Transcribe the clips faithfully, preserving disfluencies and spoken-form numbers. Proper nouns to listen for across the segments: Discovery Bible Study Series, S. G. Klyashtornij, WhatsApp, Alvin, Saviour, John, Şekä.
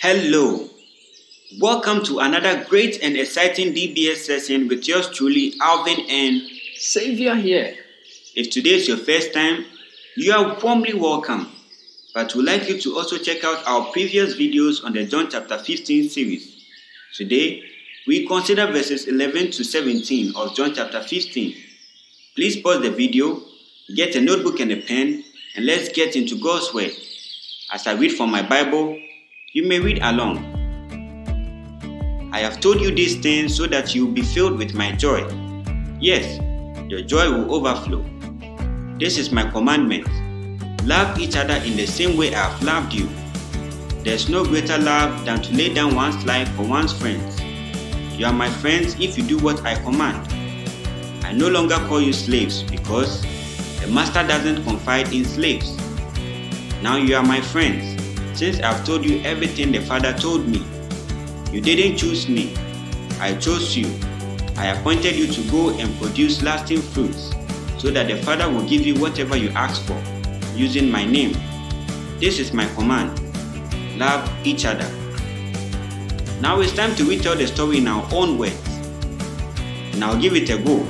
Hello, welcome to another great and exciting D B S session with yours truly, Alvin and Saviour here. If today is your first time, you are warmly welcome, but we'd like you to also check out our previous videos on the John chapter fifteen series. Today, we consider verses eleven to seventeen of John chapter fifteen. Please pause the video, get a notebook and a pen, and let's get into God's Word. As I read from my Bible, you may read along. I have told you these things so that you will be filled with my joy. Yes, your joy will overflow. This is my commandment. Love each other in the same way I have loved you. There is no greater love than to lay down one's life for one's friends. You are my friends if you do what I command. I no longer call you slaves because the master doesn't confide in slaves. Now you are my friends, since I've told you everything the Father told me. You didn't choose me, I chose you. I appointed you to go and produce lasting fruits, so that the Father will give you whatever you ask for, using my name. This is my command. Love each other. Now it's time to retell the story in our own words. And I'll give it a go.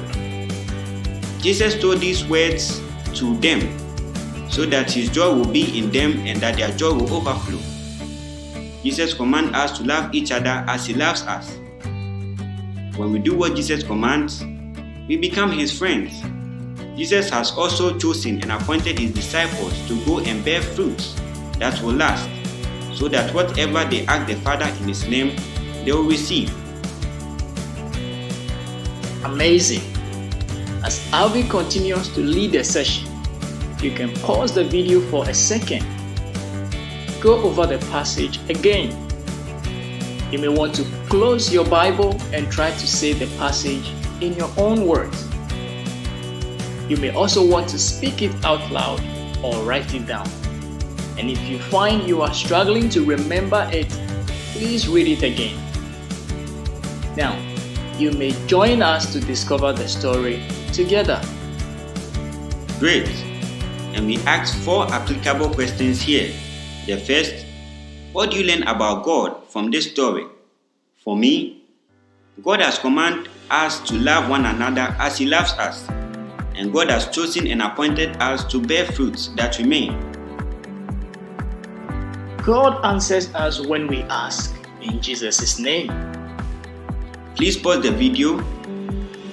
Jesus told these words to them, so that his joy will be in them and that their joy will overflow. Jesus commands us to love each other as he loves us. When we do what Jesus commands, we become his friends. Jesus has also chosen and appointed his disciples to go and bear fruits that will last, so that whatever they ask the Father in his name, they will receive. Amazing! As Alvin continues to lead the session, you can pause the video for a second. Go over the passage again. You may want to close your Bible and try to say the passage in your own words. You may also want to speak it out loud or write it down. And if you find you are struggling to remember it, please read it again. Now, you may join us to discover the story together. Great! And we asked four applicable questions here. The first, what do you learn about God from this story? For me, God has commanded us to love one another as he loves us, and God has chosen and appointed us to bear fruits that remain. God answers us when we ask, in Jesus' name. Please pause the video,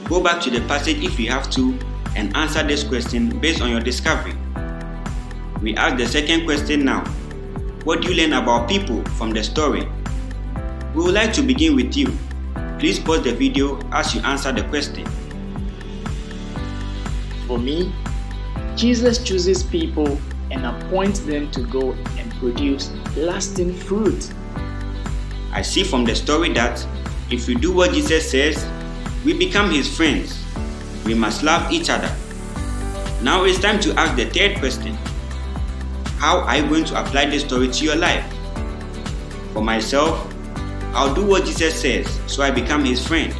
go back to the passage if you have to, and answer this question based on your discovery. We ask the second question now. What do you learn about people from the story? We would like to begin with you. Please pause the video as you answer the question. For me, Jesus chooses people and appoints them to go and produce lasting fruit. I see from the story that if we do what Jesus says, we become his friends. We must love each other. Now it's time to ask the third question. How are you going to apply this story to your life? For myself, I'll do what Jesus says, so I become his friend.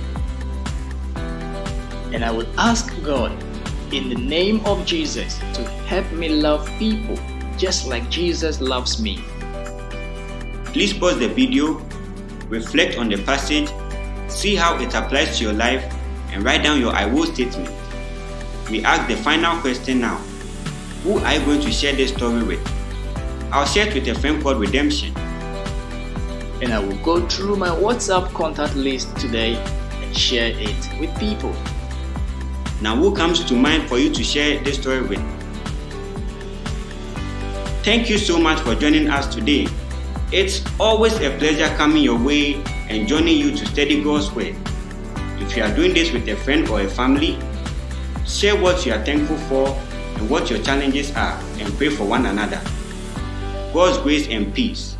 And I will ask God, in the name of Jesus, to help me love people just like Jesus loves me. Please pause the video, reflect on the passage, see how it applies to your life, and write down your I will statement. We ask the final question now. Who are you going to share this story with? I'll share it with a friend called Redemption. And I will go through my WhatsApp contact list today and share it with people. Now who comes to mind for you to share this story with? Thank you so much for joining us today. It's always a pleasure coming your way and joining you to study God's Word. If you are doing this with a friend or a family, share what you are thankful for and what your challenges are, and pray for one another. God's grace and peace.